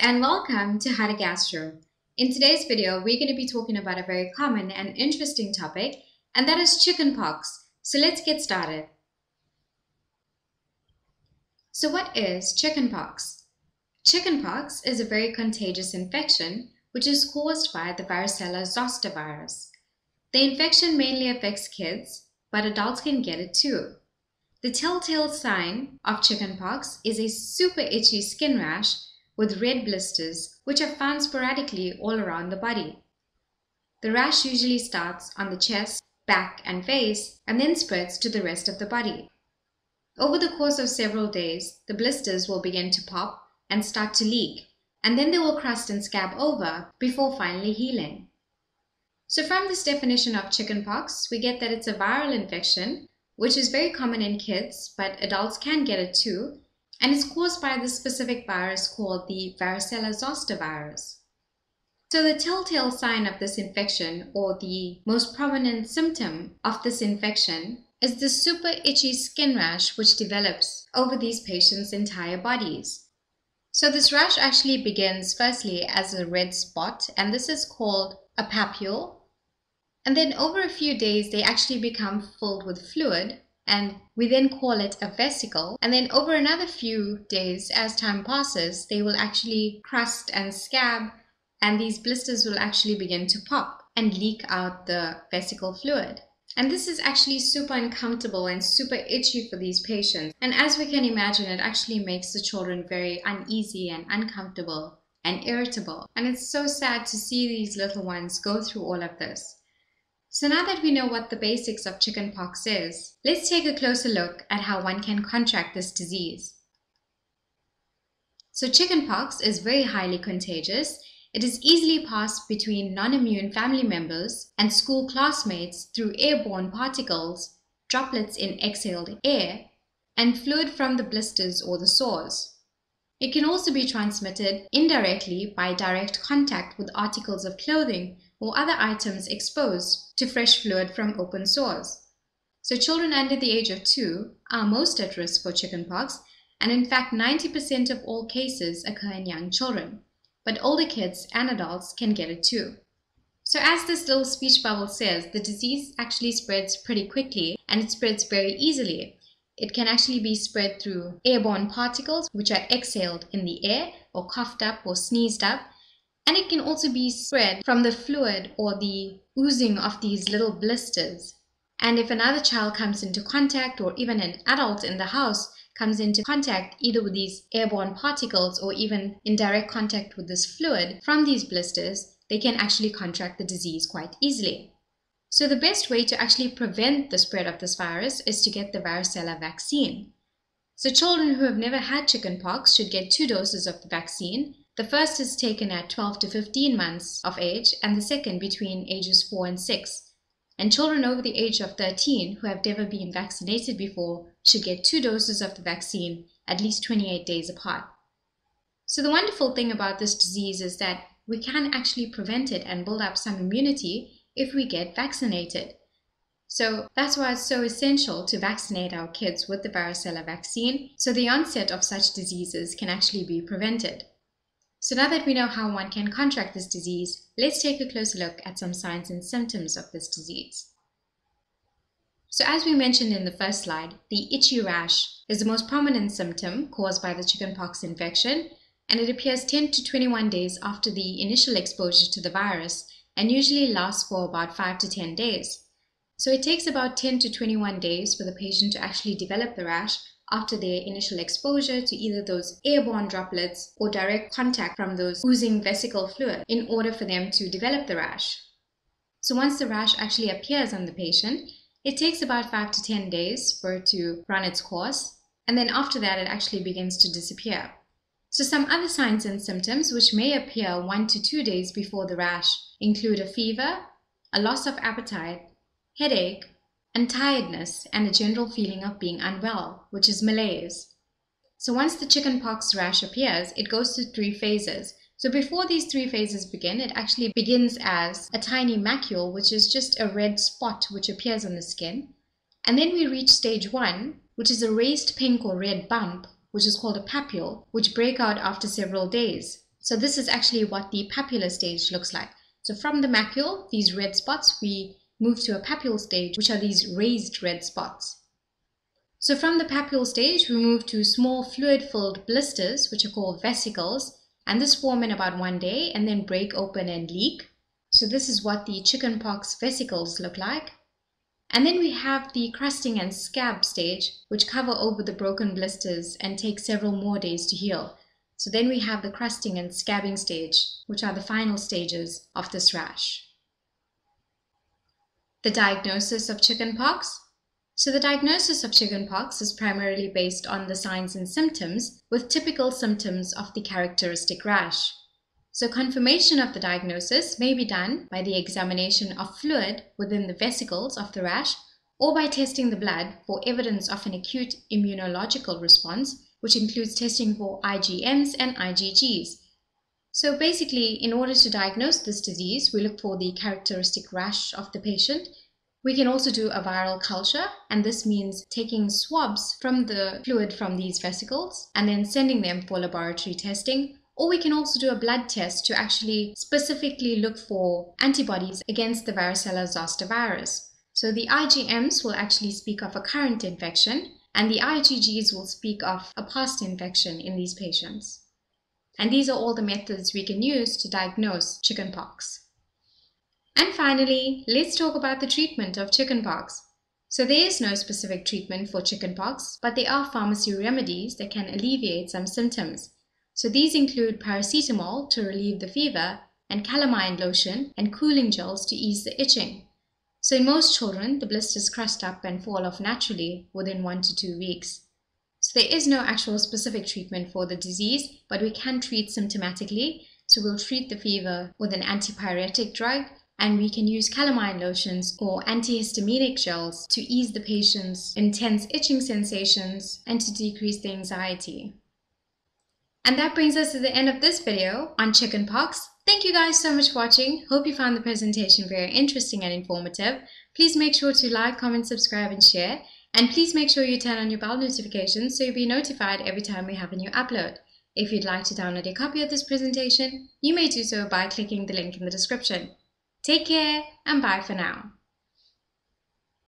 and welcome to Hydogastron. In today's video, we're going to be talking about a very common and interesting topic, and that is chickenpox. So let's get started. So what is chickenpox? Chickenpox is a very contagious infection which is caused by the varicella zoster virus. The infection mainly affects kids, but adults can get it too. The telltale sign of chickenpox is a super itchy skin rash with red blisters, which are found sporadically all around the body. The rash usually starts on the chest, back, and face, and then spreads to the rest of the body. Over the course of several days, the blisters will begin to pop and start to leak, and then they will crust and scab over before finally healing. So from this definition of chickenpox, we get that it's a viral infection, which is very common in kids, but adults can get it too, and it's caused by this specific virus called the varicella zoster virus. So the telltale sign of this infection, or the most prominent symptom of this infection, is the super itchy skin rash which develops over these patients' entire bodies. So this rash actually begins firstly as a red spot, and this is called a papule. And then over a few days, they actually become filled with fluid, and we then call it a vesicle. And then over another few days, as time passes, they will actually crust and scab, and these blisters will actually begin to pop and leak out the vesicle fluid. And this is actually super uncomfortable and super itchy for these patients. And as we can imagine, it actually makes the children very uneasy and uncomfortable and irritable. And it's so sad to see these little ones go through all of this. So now that we know what the basics of chickenpox is, let's take a closer look at how one can contract this disease. So chickenpox is very highly contagious. It is easily passed between non-immune family members and school classmates through airborne particles, droplets in exhaled air, and fluid from the blisters or the sores. It can also be transmitted indirectly by direct contact with articles of clothing or other items exposed to fresh fluid from open sores. So children under the age of 2 are most at risk for chickenpox, and in fact 90% of all cases occur in young children, but older kids and adults can get it too. So as this little speech bubble says, the disease actually spreads pretty quickly, and it spreads very easily. It can actually be spread through airborne particles which are exhaled in the air or coughed up or sneezed up, and it can also be spread from the fluid or the oozing of these little blisters. And if another child comes into contact, or even an adult in the house comes into contact either with these airborne particles or even in direct contact with this fluid from these blisters, they can actually contract the disease quite easily. So the best way to actually prevent the spread of this virus is to get the varicella vaccine. So children who have never had chickenpox should get 2 doses of the vaccine. The first is taken at 12 to 15 months of age, and the second between ages 4 and 6. And children over the age of 13 who have never been vaccinated before should get 2 doses of the vaccine at least 28 days apart. So the wonderful thing about this disease is that we can actually prevent it and build up some immunity if we get vaccinated. So that's why it's so essential to vaccinate our kids with the varicella vaccine, so the onset of such diseases can actually be prevented. So now that we know how one can contract this disease, let's take a closer look at some signs and symptoms of this disease. So as we mentioned in the first slide, the itchy rash is the most prominent symptom caused by the chickenpox infection, and it appears 10 to 21 days after the initial exposure to the virus, and usually lasts for about 5 to 10 days. So it takes about 10 to 21 days for the patient to actually develop the rash after their initial exposure to either those airborne droplets or direct contact from those oozing vesicle fluid in order for them to develop the rash. So once the rash actually appears on the patient, it takes about 5 to 10 days for it to run its course, and then after that it actually begins to disappear. So some other signs and symptoms which may appear 1 to 2 days before the rash include a fever, a loss of appetite, headache, and tiredness, and a general feeling of being unwell, which is malaise. So once the chickenpox rash appears, it goes through 3 phases. So before these 3 phases begin, it actually begins as a tiny macule, which is just a red spot which appears on the skin. And then we reach stage 1, which is a raised pink or red bump, which is called a papule, which break out after several days. So this is actually what the papular stage looks like. So from the macule, these red spots, we move to a papule stage, which are these raised red spots. So from the papule stage, we move to small fluid-filled blisters, which are called vesicles, and this form in about 1 day and then break open and leak. So this is what the chickenpox vesicles look like. And then we have the crusting and scab stage, which cover over the broken blisters and take several more days to heal. So then we have the crusting and scabbing stage, which are the final stages of this rash. The diagnosis of chickenpox. So the diagnosis of chickenpox is primarily based on the signs and symptoms, with typical symptoms of the characteristic rash. So confirmation of the diagnosis may be done by the examination of fluid within the vesicles of the rash, or by testing the blood for evidence of an acute immunological response, which includes testing for IgMs and IgGs. So basically, in order to diagnose this disease, we look for the characteristic rash of the patient. We can also do a viral culture, and this means taking swabs from the fluid from these vesicles and then sending them for laboratory testing. Or we can also do a blood test to actually specifically look for antibodies against the varicella zoster virus. So the IgMs will actually speak of a current infection, and the IgGs will speak of a past infection in these patients. And these are all the methods we can use to diagnose chickenpox. And finally, let's talk about the treatment of chickenpox. So there is no specific treatment for chickenpox, but there are pharmacy remedies that can alleviate some symptoms. So these include paracetamol to relieve the fever, and calamine lotion and cooling gels to ease the itching. So in most children, the blisters crust up and fall off naturally within 1 to 2 weeks. So there is no actual specific treatment for the disease, but we can treat symptomatically. So we'll treat the fever with an antipyretic drug, and we can use calamine lotions or antihistaminic gels to ease the patient's intense itching sensations and to decrease the anxiety. And that brings us to the end of this video on chickenpox. Thank you guys so much for watching. Hope you found the presentation very interesting and informative. Please make sure to like, comment, subscribe, and share. And please make sure you turn on your bell notifications so you'll be notified every time we have a new upload. If you'd like to download a copy of this presentation, you may do so by clicking the link in the description. Take care and bye for now.